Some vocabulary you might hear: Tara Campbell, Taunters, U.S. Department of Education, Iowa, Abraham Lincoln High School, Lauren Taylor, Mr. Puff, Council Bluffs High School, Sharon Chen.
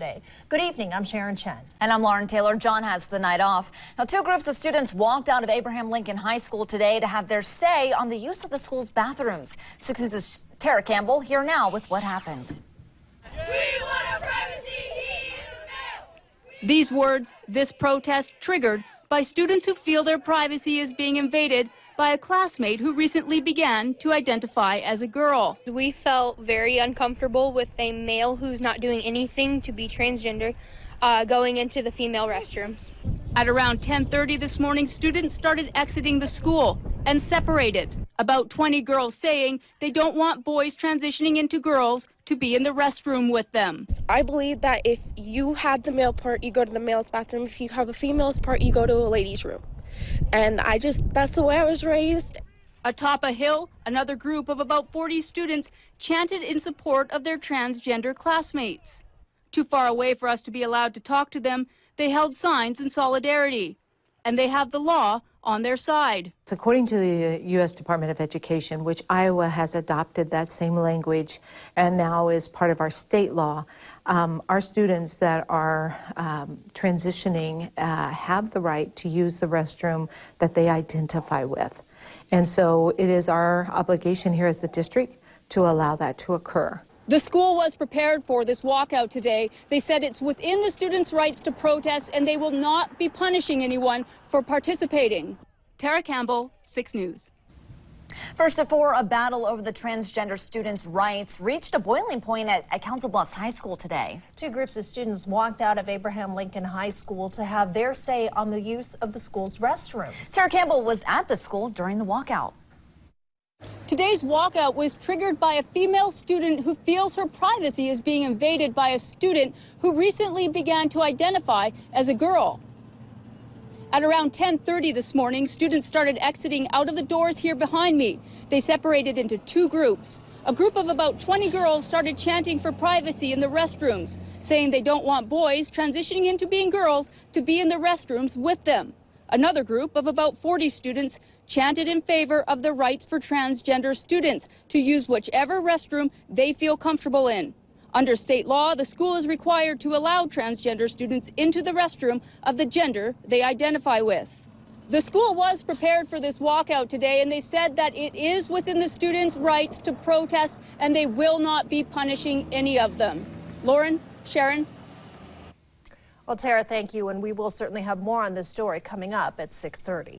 Today. Good evening, I'm Sharon Chen. And I'm Lauren Taylor. John has the night off. Now, two groups of students walked out of Abraham Lincoln High School today to have their say on the use of the school's bathrooms. 6 News' Tara Campbell here now with what happened. We want our privacy. He is a male. These words, this protest, triggered by students who feel their privacy is being invaded by a classmate who recently began to identify as a girl. We felt very uncomfortable with a male who's not doing anything to be transgender going into the female restrooms. At around 10:30 this morning, students started exiting the school and separated. About 20 girls saying they don't want boys transitioning into girls to be in the restroom with them. I believe that if you had the male part, you go to the male's bathroom. If you have a female's part, you go to a lady's room. And that's the way I was raised. Atop a hill, another group of about 40 students chanted in support of their transgender classmates. Too far away for us to be allowed to talk to them, they held signs in solidarity. And they have the law on their side. According to the U.S. Department of Education, which Iowa has adopted that same language and now is part of our state law, our students that are transitioning have the right to use the restroom that they identify with. And so it is our obligation here as the district to allow that to occur. The school was prepared for this walkout today. They said it's within the students' rights to protest, and they will not be punishing anyone for participating. Tara Campbell, 6 News. First of 4, a battle over the transgender students' rights reached a boiling point at Council Bluffs High School today. Two groups of students walked out of Abraham Lincoln High School to have their say on the use of the school's restrooms. Tara Campbell was at the school during the walkout. Today's walkout was triggered by a female student who feels her privacy is being invaded by a student who recently began to identify as a girl. At around 10:30 this morning, students started exiting out of the doors here behind me. They separated into two groups. A group of about 20 girls started chanting for privacy in the restrooms, saying they don't want boys transitioning into being girls to be in the restrooms with them. Another group of about 40 students chanted in favor of the rights for transgender students to use whichever restroom they feel comfortable in. Under state law, the school is required to allow transgender students into the restroom of the gender they identify with. The school was prepared for this walkout today, and they said that it is within the students' rights to protest, and they will not be punishing any of them. Lauren, Sharon. Well, Tara, thank you, and we will certainly have more on this story coming up at 6:30.